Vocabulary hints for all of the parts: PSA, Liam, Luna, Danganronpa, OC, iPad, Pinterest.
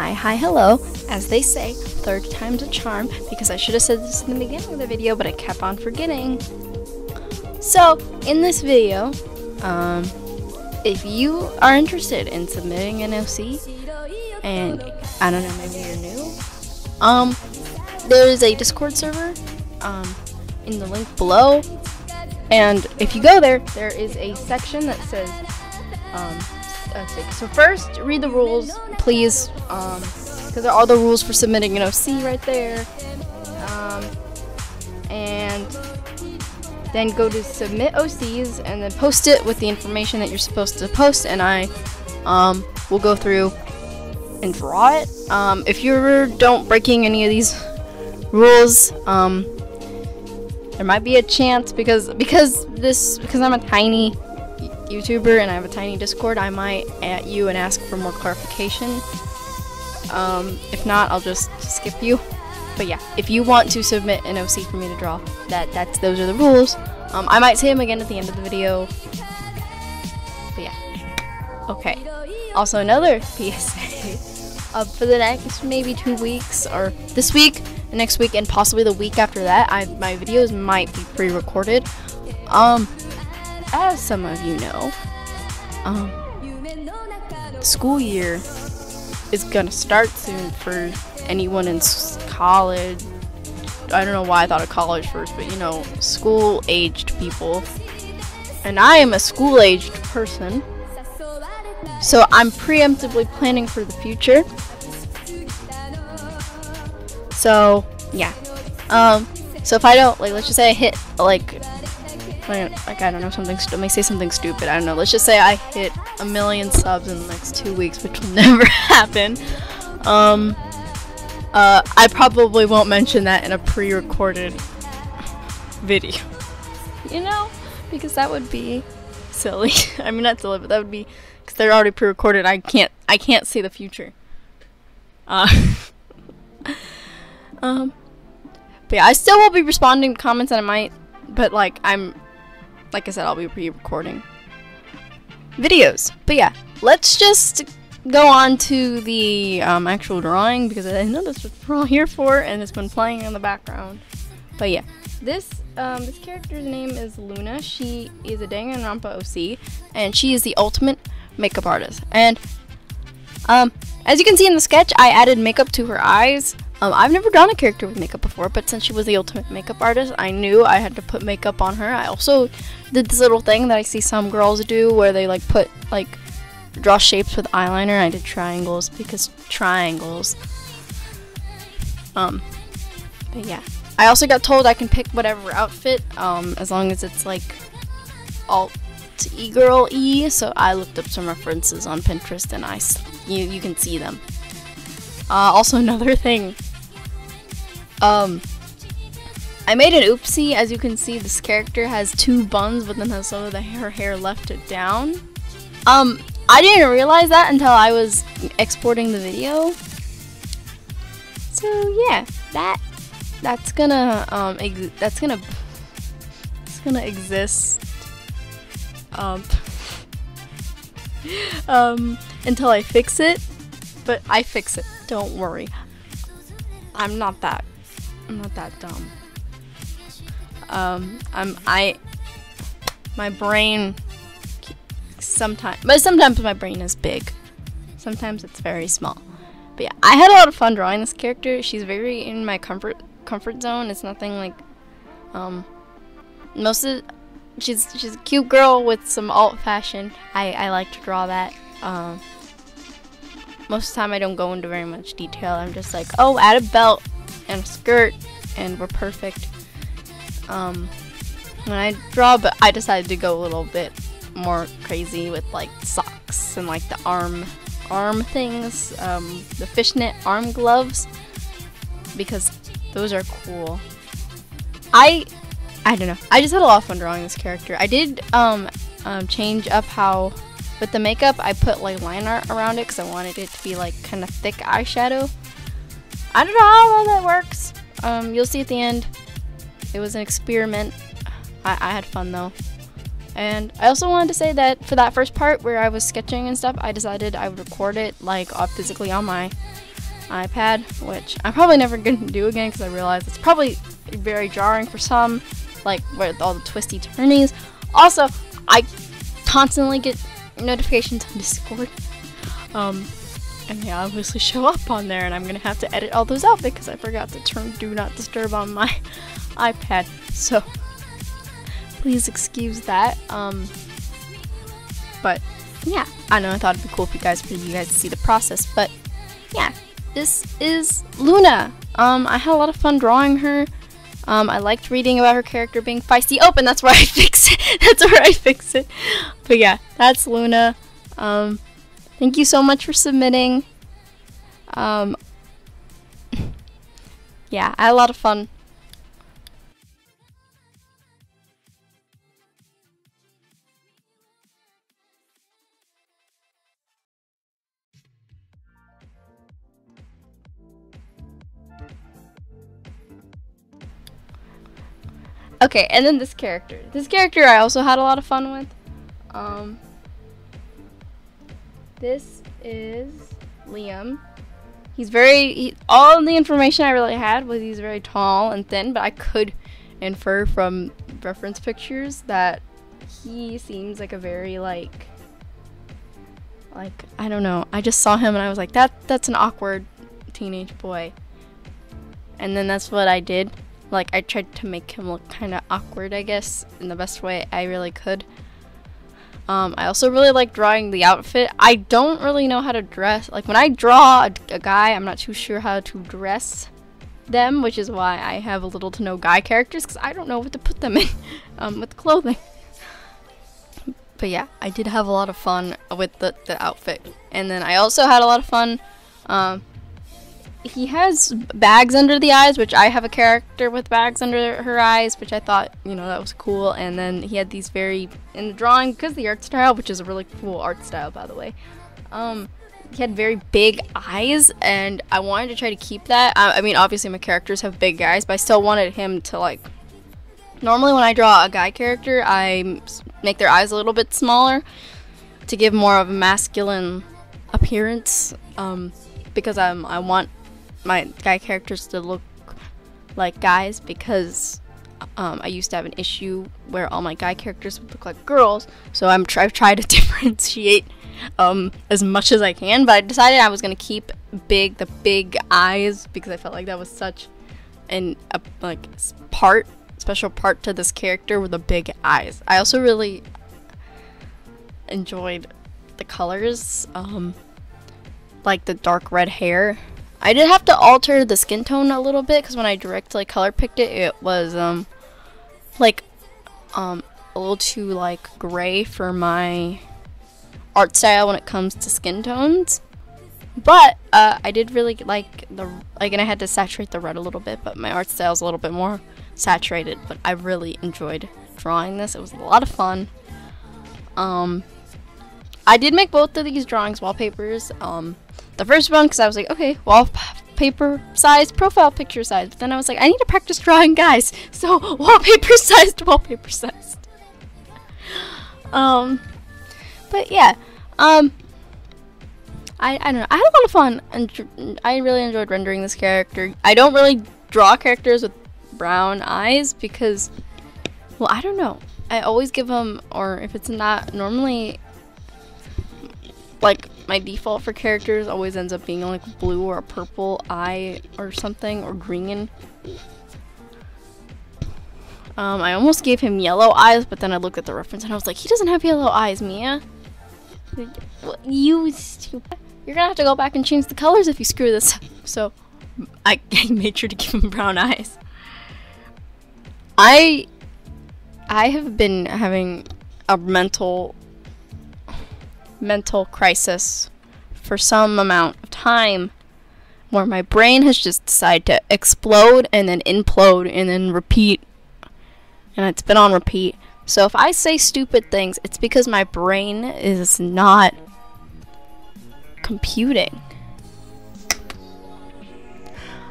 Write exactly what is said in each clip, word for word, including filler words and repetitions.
hi, hi, hello, as they say, third time's a charm, because I should have said this in the beginning of the video, but I kept on forgetting. So, in this video, um, if you are interested in submitting an L C, and, I don't know, maybe you're new, um, there is a Discord server, um, in the link below, and if you go there, there is a section that says, um, so first, read the rules, please, um, because there are all the rules for submitting an O C right there, um, and then go to submit O Cs, and then post it with the information that you're supposed to post, and I, um, will go through and draw it. Um, if you don't breaking any of these rules, um, there might be a chance, because, because this, because I'm a tiny YouTuber and I have a tiny Discord, I might at you and ask for more clarification. Um, if not, I'll just skip you. But yeah, if you want to submit an O C for me to draw, that that's those are the rules. Um, I might say them again at the end of the video. But yeah, okay. Also, another P S A uh, for the next maybe two weeks, or this week, the next week, and possibly the week after that. I my videos might be pre-recorded. Um. As some of you know, um, school year is gonna start soon for anyone in college. I don't know why I thought of college first, but you know, school-aged people. And I am a school-aged person, so I'm preemptively planning for the future. So yeah, um, so if I don't, like, let's just say I hit like. Like, I don't know, something st- I may say something stupid, I don't know, let's just say I hit a million subs in the next two weeks, which will never happen, um, uh, I probably won't mention that in a pre-recorded video, you know, because that would be silly. I mean, not silly, but that would be, because they're already pre-recorded, I can't, I can't see the future, uh, um, but yeah, I still will be responding to comments, and I might, but, like, I'm, like I said, I'll be pre-recording videos. But yeah, let's just go on to the um, actual drawing, because I know that's what we're all here for, and it's been playing in the background. But yeah, this um, this character's name is Luna. She is a Danganronpa O C, and she is the ultimate makeup artist. And um, as you can see in the sketch, I added makeup to her eyes. Um, I've never drawn a character with makeup before, but since she was the ultimate makeup artist, I knew I had to put makeup on her. I also did this little thing that I see some girls do where they like put, like, draw shapes with eyeliner. I did triangles because triangles. Um, but yeah. I also got told I can pick whatever outfit, um, as long as it's like alt e-girl e. So I looked up some references on Pinterest and I, you, you can see them. Uh, also another thing. Um, I made an oopsie. As you can see, this character has two buns, but then has some of the her hair left it down. Um, I didn't realize that until I was exporting the video. So yeah, that that's gonna um ex that's gonna it's gonna exist. Um, um, until I fix it, but I fix it. Don't worry. I'm not that. I'm not that dumb. Um, I'm. I. My brain. Sometimes, but sometimes my brain is big. Sometimes it's very small. But yeah, I had a lot of fun drawing this character. She's very in my comfort comfort zone. It's nothing like. Um, most of. She's she's a cute girl with some alt fashion. I I like to draw that. Um. Most of the time I don't go into very much detail. I'm just like, oh, add a belt and a skirt and we're perfect. Um, when I draw, but I decided to go a little bit more crazy with like socks and like the arm arm things, um, the fishnet arm gloves, because those are cool. I, I don't know. I just had a lot of fun drawing this character. I did um, um, change up how... With the makeup, I put like line art around it because I wanted it to be like kind of thick eyeshadow. I don't know how well that works. Um, you'll see at the end. It was an experiment. I, I had fun though. And I also wanted to say that for that first part where I was sketching and stuff, I decided I would record it like physically on my iPad, which I'm probably never going to do again because I realize it's probably very jarring for some, like with all the twisty turnies. Also, I constantly get notifications on Discord, um, and they obviously show up on there, and I'm going to have to edit all those out because I forgot to turn Do Not Disturb on my iPad, so please excuse that, um, but yeah, I know I thought it'd be cool for you guys, for you guys to see the process, but yeah, this is Luna. Um, I had a lot of fun drawing her. Um, I liked reading about her character being feisty. Oh, and that's where I fix it. That's where I fix it. But yeah, that's Luna. Um, thank you so much for submitting. Um, yeah, I had a lot of fun. Okay, and then this character. This character I also had a lot of fun with. Um, this is Liam. He's very, he, all the information I really had was he's very tall and thin, but I could infer from reference pictures that he seems like a very like, like, I don't know. I just saw him and I was like, that that's an awkward teenage boy. And then that's what I did. Like, I tried to make him look kind of awkward, I guess, in the best way I really could. Um, I also really like drawing the outfit. I don't really know how to dress. Like, when I draw a, a guy, I'm not too sure how to dress them, which is why I have a little to no guy characters, because I don't know what to put them in um, with clothing. But yeah, I did have a lot of fun with the, the outfit. And then I also had a lot of fun. Um, He has bags under the eyes, which I have a character with bags under her eyes, which I thought, you know, that was cool. And then he had these very, in the drawing, because of the art style, which is a really cool art style, by the way, um, he had very big eyes, and I wanted to try to keep that. I, I mean, obviously my characters have big eyes, but I still wanted him to, like, normally when I draw a guy character, I make their eyes a little bit smaller to give more of a masculine appearance, um, because I'm, I want my guy characters to look like guys, because um, I used to have an issue where all my guy characters would look like girls, so I'm try I've tried to differentiate um, as much as I can, but I decided I was going to keep big the big eyes, because I felt like that was such an a, like part special part to this character with the big eyes. I also really enjoyed the colors, um, like the dark red hair. I did have to alter the skin tone a little bit, because when I directly color picked it, it was um like um a little too like gray for my art style when it comes to skin tones. But uh, I did really like the like, and I had to saturate the red a little bit. But my art style is a little bit more saturated. But I really enjoyed drawing this. It was a lot of fun. Um, I did make both of these drawings wallpapers. Um. The first one, because I was like, okay, wallpaper size, profile picture size. But then I was like, I need to practice drawing guys. So wallpaper sized, wallpaper sized. Um, but yeah, um, I I don't know. I had a lot of fun, and I really enjoyed rendering this character. I don't really draw characters with brown eyes because, well, I don't know. I always give them, or if it's not normally, like. My default for characters always ends up being like blue or a purple eye or something, or green. Um, I almost gave him yellow eyes, but then I looked at the reference and I was like, he doesn't have yellow eyes, Mia. You stupid. You're gonna have to go back and change the colors if you screw this up. So I made sure to give him brown eyes. I, I have been having a mental... mental crisis for some amount of time, where my brain has just decided to explode and then implode and then repeat, and it's been on repeat. So if I say stupid things, it's because my brain is not computing.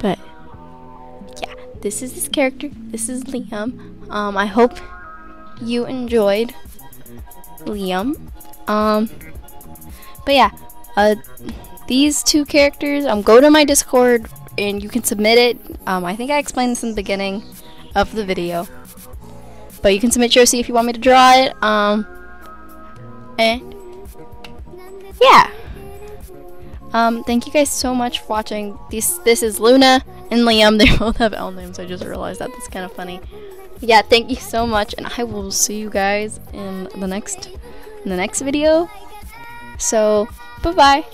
But yeah, this is this character. This is Liam. um I hope you enjoyed Liam. Um, but yeah, uh, these two characters, um, go to my Discord and you can submit it. Um, I think I explained this in the beginning of the video. But you can submit your O C if you want me to draw it. Um, and yeah. Um, thank you guys so much for watching. This this is Luna and Liam. They both have L names. I just realized that. That's kind of funny. Yeah, thank you so much, and I will see you guys in the next in the next video. So, bye-bye.